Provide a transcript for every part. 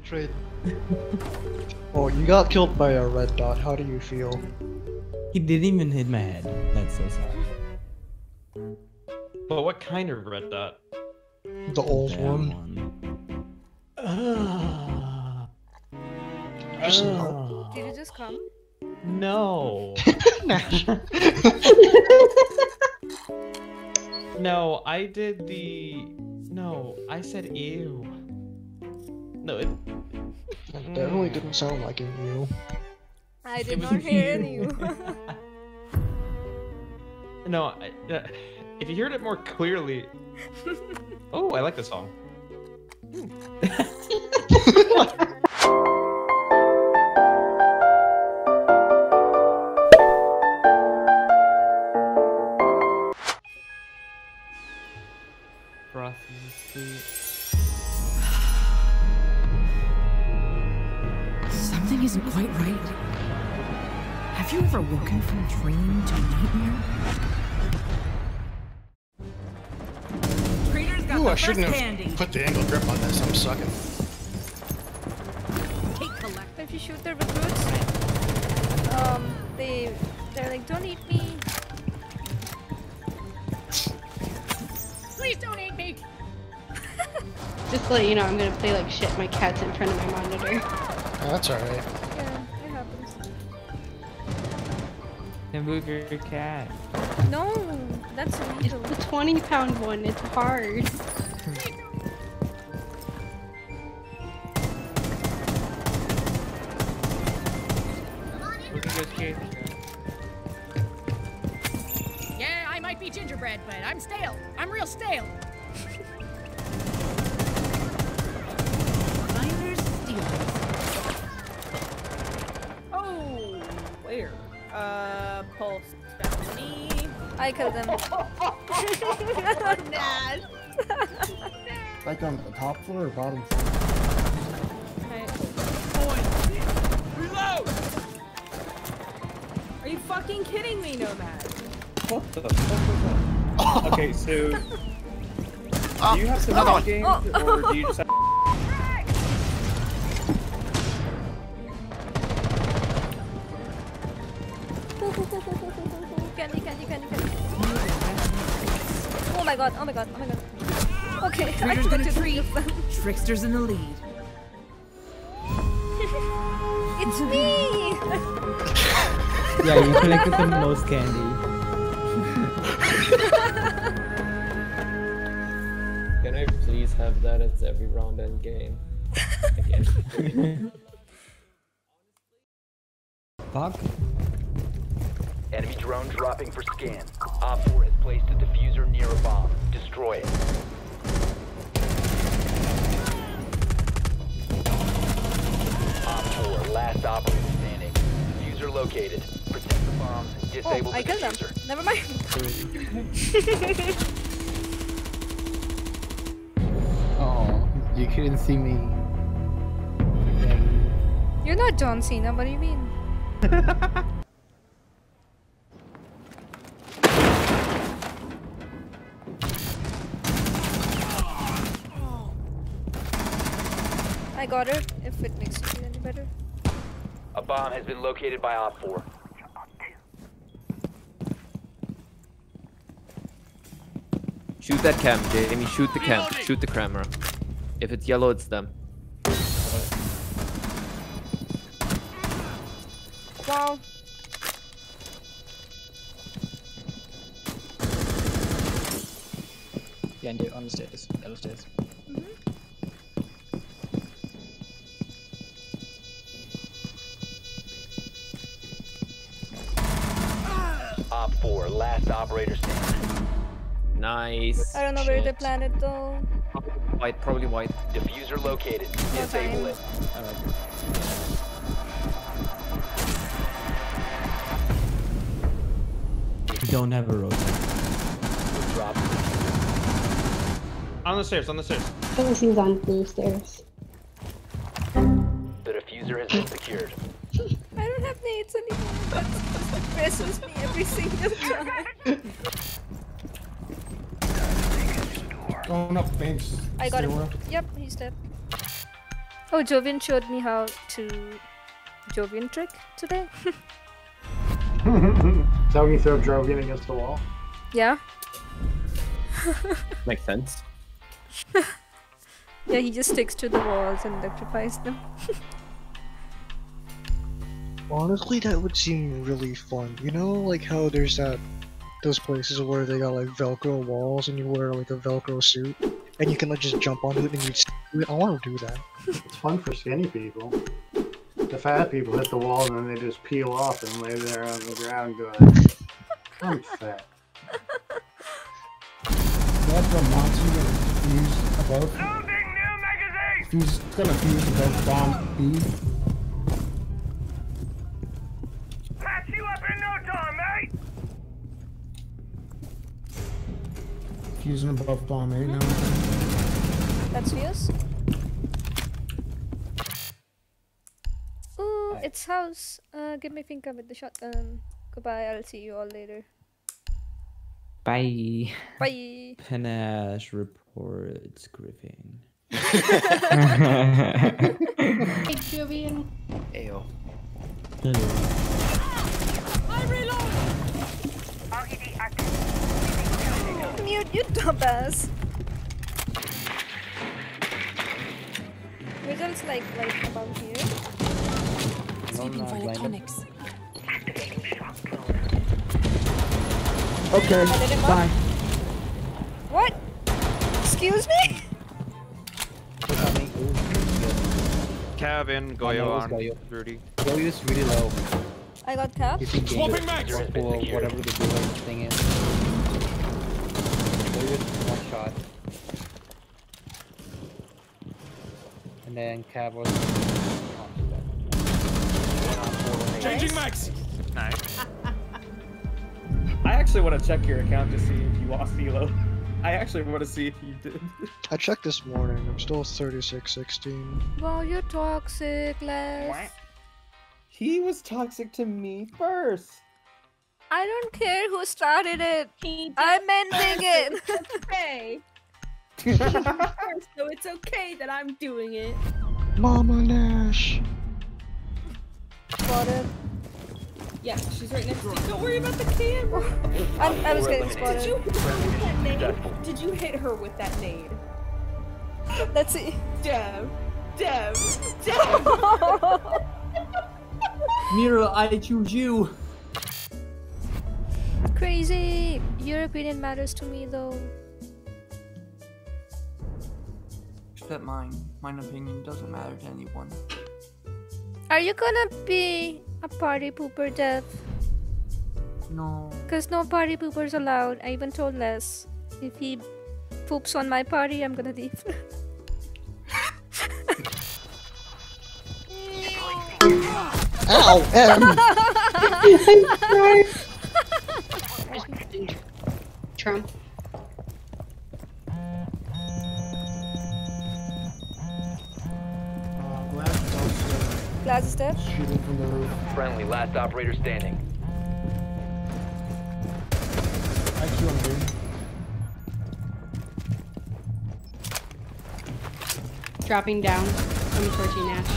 trade. Oh, you got killed by a red dot. How do you feel? He didn't even hit my head. That's so sad. But what kind of red dot? The old one. Did you just come? No. No, I did the... No, I said ew. No, it... That definitely didn't sound like an ew. I did not hear you. No, if you heard it more clearly... Oh, I like this song. Something isn't quite right. Have you ever woken from a dream to a nightmare? Got Ooh, I shouldn't have candy. Put the angle grip on this. I'm sucking. Take collector if you shoot their recruits. They're like, don't eat me. Please don't eat me! Just to let you know, I'm gonna play like shit. My cat's in front of my monitor. Oh, that's alright. Yeah, it happens. Now move your cat. No, that's illegal. It's the 20-pound one. It's hard. Gingerbread, but I'm stale. I'm real stale. Miners steal. Oh, where? Pulse. Me. I killed them. Nah. Like on the top floor or bottom floor? Okay. Reload. Are you fucking kidding me, Nomad? What the fuck was that? Okay, so do you have some other games or do you just have candy. Oh my god. Okay, I got to three of them. Tricksters in the lead. It's me! Yeah, you collected the most candy. Can I please have that as every round end game? Again. Fuck. Enemy drone dropping for scan. Op 4 has placed a diffuser near a bomb. Destroy it. Op 4, last operator standing. Diffuser located. Protect the bomb. Disable the diffuser. Never mind. Oh, you couldn't see me. You're not John Cena, what do you mean? I got her, if it makes you feel any better. A bomb has been located by Op 4. Shoot that cam, Jamie. Shoot the cam. Shoot the camera. If it's yellow, it's them. Wow. Yeah, and on the stairs. Yellow stairs. Op 4, last operator standing. Nice. I don't know where they planted though. White, probably white. Diffuser located. Disable it. Alright. We don't have a road. On the stairs, on the stairs. I think he's on the stairs. The diffuser has been secured. I don't have nades anymore. That depresses me every single time. Going up the bench. I got him. Yep, he's dead. Oh, Jovian showed me how to Jovian trick today. Is that when you throw Jovian against the wall? Yeah. Makes sense. Yeah, he just sticks to the walls and electrifies them. Honestly, that would seem really fun. You know, like how there's that those places where they got like Velcro walls and you wear like a Velcro suit and you can like just jump onto it and you. I want to do that. It's fun for skinny people. The fat people hit the wall and then they just peel off and lay there on the ground going, I'm fat. That's a monster that fused above. Loading new magazine! He's gonna fuse above bomb B. Patch you up in no time, mate! Fusing above bomb A now. That's fuse? Ooh, it's house. Give me Finka with the shotgun. Goodbye, I'll see you all later. Bye. Bye. Panash reports Griffin. Hey, Jovian. Ayo. Hello. I reload! Mute, you dumbass. Results like right above here. Sweeping for electronics. Activating shock code. Okay, bye. What? Excuse me? Cabin, Goyo on, Rudy. Goyo is really low. I got cab? Swapping max! Or whatever the blue thing is. Goyo is one shot. And then Cab was... Changing max! Nice. I actually want to check your account to see if you lost ELO. I actually want to see if you did. I checked this morning. I'm still 3616. Wow, you're toxic, Les. He was toxic to me first. I don't care who started it. I'm ending it. Okay. So it's okay that I'm doing it. Mama Nash. Got it. Yeah, she's right next to you. Don't worry about the camera! I was getting spotted. Did you hit her with that nade? Did you hit her with that nade? Let's see. Dev. Dev. Dev! Mira, I choose you! Crazy! Your opinion matters to me though. Except mine. Mine opinion doesn't matter to anyone. Are you gonna be... a party pooper, Death? No. Cause no party poopers allowed. I even told Les, if he poops on my party, I'm gonna leave. Ow! Trump. Last step. Shooting from the roof. Friendly, last operator standing. I Q on green. Dropping down. I'm torching Nash.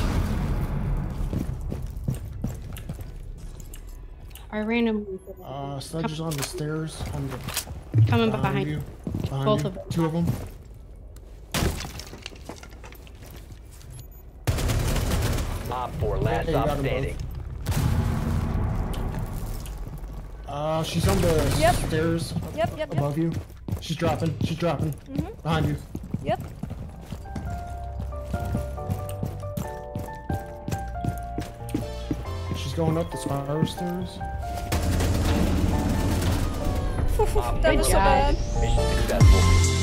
I randomly. Sledge is on the stairs. On the coming behind you. Behind both you. Of them. Two of them. Four last updating. She's on the stairs. Yep. Above you. She's dropping. Mm-hmm. Behind you. Yep. She's going up the spiral stairs. That was so bad. Mission successful.